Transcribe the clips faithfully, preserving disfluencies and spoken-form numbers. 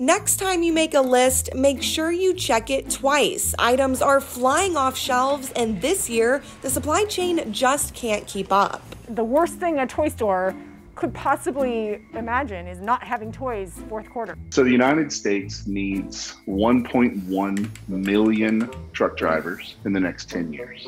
Next time you make a list, make sure you check it twice. Items are flying off shelves, and this year, the supply chain just can't keep up. The worst thing a toy store could possibly imagine is not having toys fourth quarter. So the United States needs one point one million truck drivers in the next ten years.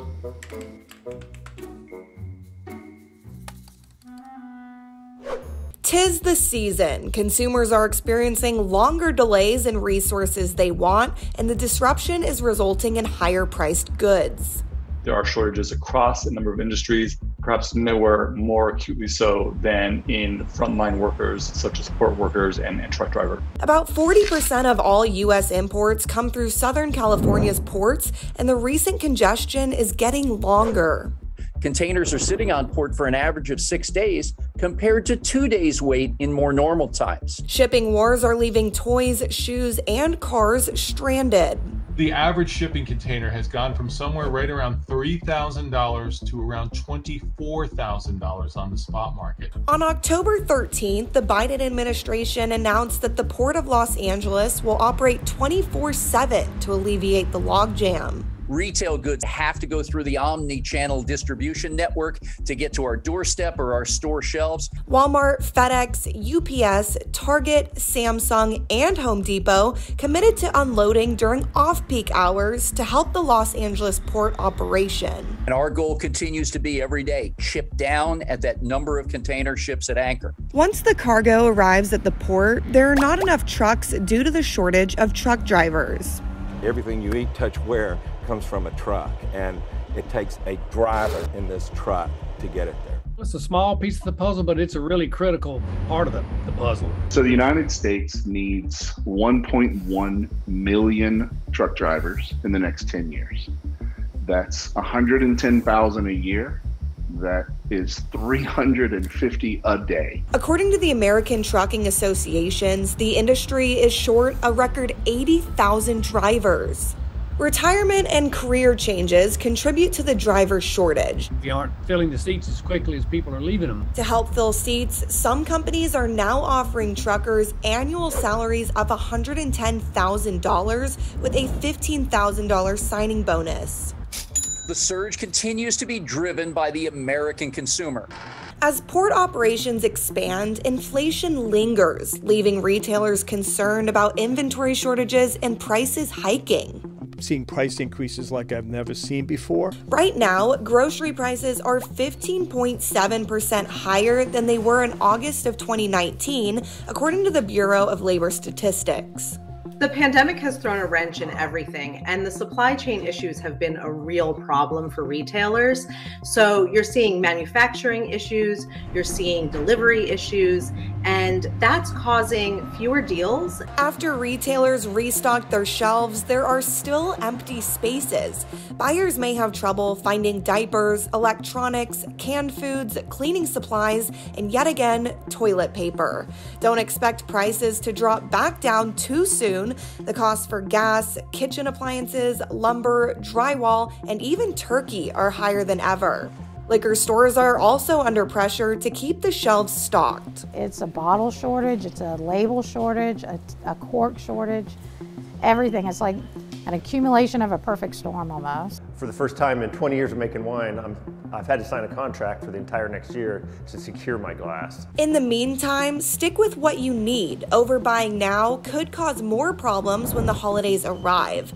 Tis the season. Consumers are experiencing longer delays in resources they want, and the disruption is resulting in higher priced goods. There are shortages across a number of industries, perhaps nowhere more acutely so than in frontline workers such as port workers and, and truck drivers. About forty percent of all U S imports come through Southern California's ports, and the recent congestion is getting longer. Containers are sitting on port for an average of six days compared to two days wait in more normal times. Shipping wars are leaving toys, shoes, and cars stranded. The average shipping container has gone from somewhere right around three thousand dollars to around twenty-four thousand dollars on the spot market. On October thirteenth, the Biden administration announced that the Port of Los Angeles will operate twenty-four seven to alleviate the logjam. Retail goods have to go through the omni-channel distribution network to get to our doorstep or our store shelves. Walmart, FedEx, U P S, Target, Samsung, and Home Depot committed to unloading during off-peak hours to help the Los Angeles port operation. And our goal continues to be every day, ship down at that number of container ships at anchor. Once the cargo arrives at the port, there are not enough trucks due to the shortage of truck drivers. Everything you eat, touch, wear comes from a truck, and it takes a driver in this truck to get it there. It's a small piece of the puzzle, but it's a really critical part of the, the puzzle. So the United States needs one point one million truck drivers in the next ten years. That's one hundred ten thousand a year. That is three hundred fifty a day. According to the American Trucking Associations, the industry is short a record eighty thousand drivers. Retirement and career changes contribute to the driver shortage. If you aren't filling the seats as quickly as people are leaving them. To help fill seats, some companies are now offering truckers annual salaries of one hundred ten thousand dollars with a fifteen thousand dollars signing bonus. The surge continues to be driven by the American consumer. As port operations expand, inflation lingers, leaving retailers concerned about inventory shortages and prices hiking. I'm seeing price increases like I've never seen before. Right now, grocery prices are fifteen point seven percent higher than they were in August of twenty nineteen, according to the Bureau of Labor Statistics. The pandemic has thrown a wrench in everything, and the supply chain issues have been a real problem for retailers. So you're seeing manufacturing issues, you're seeing delivery issues, and that's causing fewer deals. After retailers restock their shelves, there are still empty spaces. Buyers may have trouble finding diapers, electronics, canned foods, cleaning supplies, and yet again, toilet paper. Don't expect prices to drop back down too soon. The costs for gas, kitchen appliances, lumber, drywall, and even turkey are higher than ever. Liquor stores are also under pressure to keep the shelves stocked. It's a bottle shortage, it's a label shortage, a, a cork shortage, everything. It's like an accumulation of a perfect storm almost. For the first time in twenty years of making wine, I'm, I've had to sign a contract for the entire next year to secure my glass. In the meantime, stick with what you need. Overbuying now could cause more problems when the holidays arrive.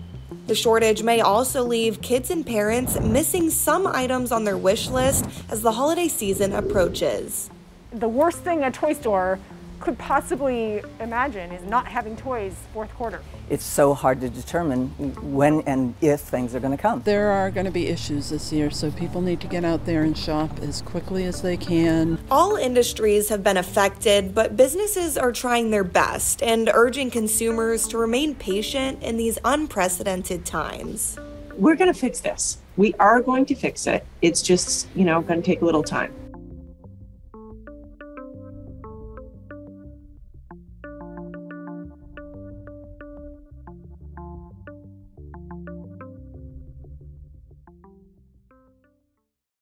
The shortage may also leave kids and parents missing some items on their wish list as the holiday season approaches. The worst thing a toy store could possibly imagine is not having toys fourth quarter. It's so hard to determine when and if things are going to come. There are going to be issues this year, so people need to get out there and shop as quickly as they can. All industries have been affected, but businesses are trying their best and urging consumers to remain patient in these unprecedented times. We're going to fix this. We are going to fix it. It's just, you know, going to take a little time.